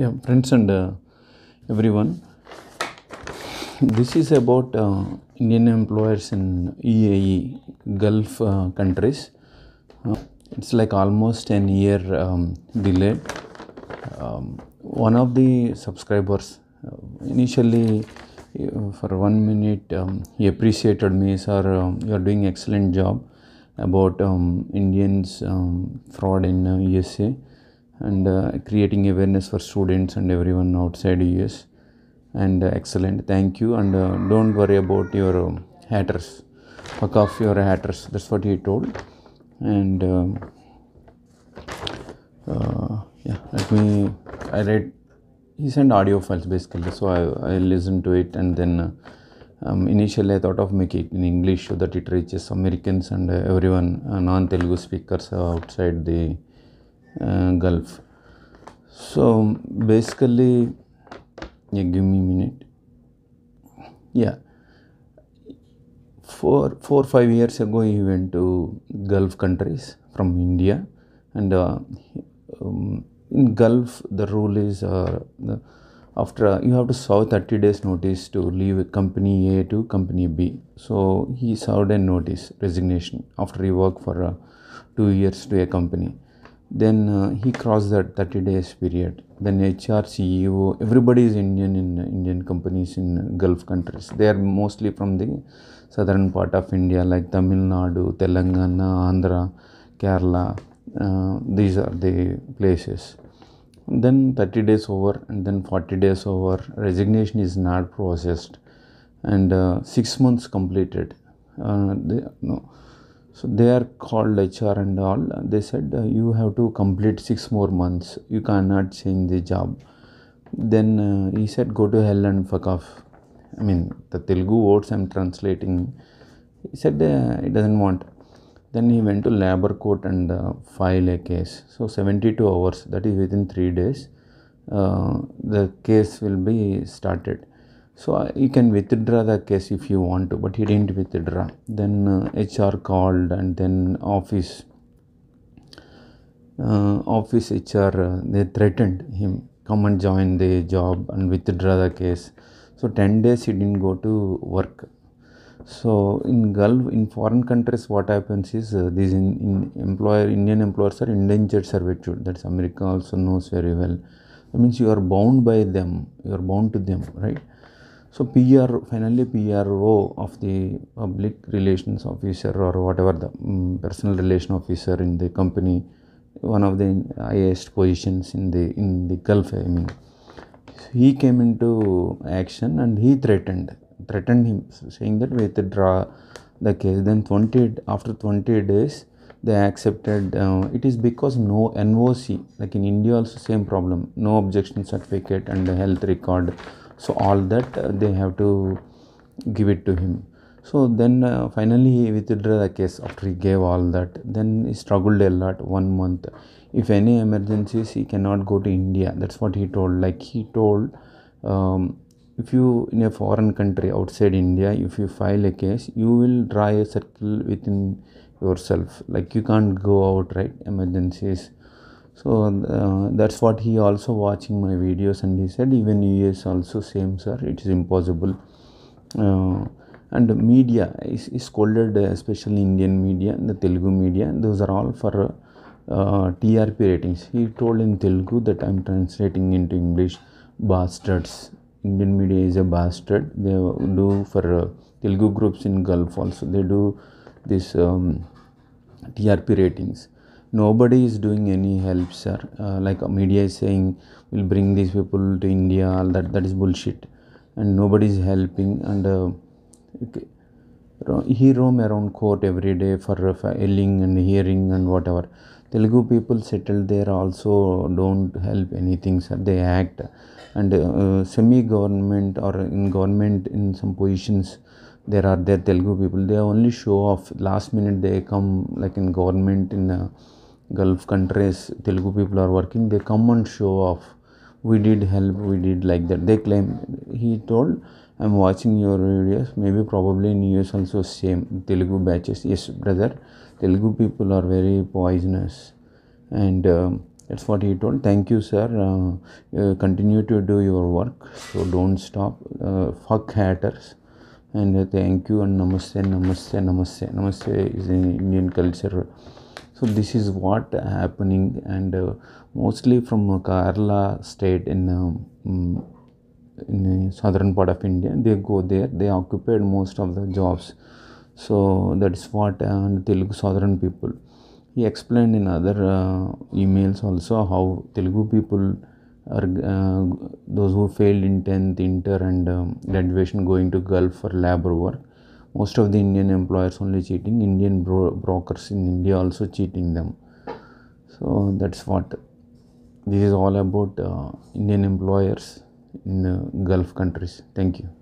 Yeah, friends and everyone, this is about Indian employers in UAE, Gulf countries. It's like almost an year delayed. One of the subscribers initially for 1 minute he appreciated me, sir, you are doing excellent job about Indians fraud in USA and creating awareness for students and everyone outside US, and excellent, thank you, and don't worry about your haters, fuck off your haters, that's what he told. And yeah, I read, he sent audio files basically, so I listened to it, and then initially I thought of making it in English so that it reaches Americans and everyone, non-Telugu speakers outside the Gulf. So basically, yeah, give me a minute. Yeah, 4 or 5 years ago he went to Gulf countries from India, and in Gulf the rule is after you have to serve 30 days notice to leave company A to company B. So he served a notice resignation after he worked for 2 years to a company. Then he crossed that 30 days period. Then HR, CEO, everybody is Indian in Indian companies in Gulf countries. They are mostly from the southern part of India, like Tamil Nadu, Telangana, Andhra, Kerala. These are the places. Then 30 days over, and then 40 days over, resignation is not processed, and 6 months completed. So they are called HR and all. They said you have to complete 6 more months. You cannot change the job. Then he said go to hell and fuck off. I mean the Telugu words I'm translating. He said he doesn't want. Then he went to labor court and file a case. So 72 hours, that is within 3 days, the case will be started. So you can withdraw the case if you want to, but he didn't withdraw. Then HR called, and then office HR, they threatened him, come and join the job and withdraw the case. So 10 days he didn't go to work. So in Gulf, in foreign countries, what happens is these Indian employers are indentured servitude. That's America also knows very well. That means you are bound by them. You are bound to them, right? So PRO of the public relations officer or whatever the personal relation officer in the company, one of the highest positions in the Gulf, I mean, he came into action and he threatened him, saying that withdraw the case. Then after 20 days they accepted. It is because no NOC, like in India also same problem, no objection certificate and health record, so all that they have to give it to him. So then finally he withdrew the case after he gave all that. Then he struggled a lot, 1 month. If any emergencies, he cannot go to India. That's what he told. Like he told, if you in a foreign country outside India, if you file a case, you will draw a circle within yourself. Like you can't go out, right? Emergencies. So that's what he also watching my videos, and he said even US also same, sir. It is impossible. And the media is scolded, especially Indian media, the Telugu media. Those are all for TRP ratings. He told in Telugu that I'm translating into English. Bastards. Indian media is a bastard. They do for Telugu groups in Gulf also. They do this TRP ratings. Nobody is doing any help, sir. Like media is saying, we'll bring these people to India. All that. That is bullshit. And nobody is helping. And he roam around court every day for filing and hearing and whatever. Telugu people settled there also don't help anything, sir. They act. And semi-government or in government in some positions, there are their Telugu people. They only show off. Last minute they come, like in government in Gulf countries, Telugu people are working. They come and show off. We did help, we did like that. They claim, he told, I'm watching your videos. Maybe probably in US also same, Telugu batches. Yes, brother, Telugu people are very poisonous. And That's what he told. Thank you, sir. Continue to do your work. So don't stop. Fuck haters. And thank you and namaste, namaste, namaste. Namaste is in Indian culture. So this is what happening, and mostly from Kerala state in southern part of India. They go there. They occupied most of the jobs. So that's what Telugu southern people. He explained in other emails also how Telugu people are those who failed in 10th inter and graduation going to Gulf for labor work. Most of the Indian employers only cheating, Indian brokers in India also cheating them. So that's what this is all about, Indian employers in Gulf countries. Thank you.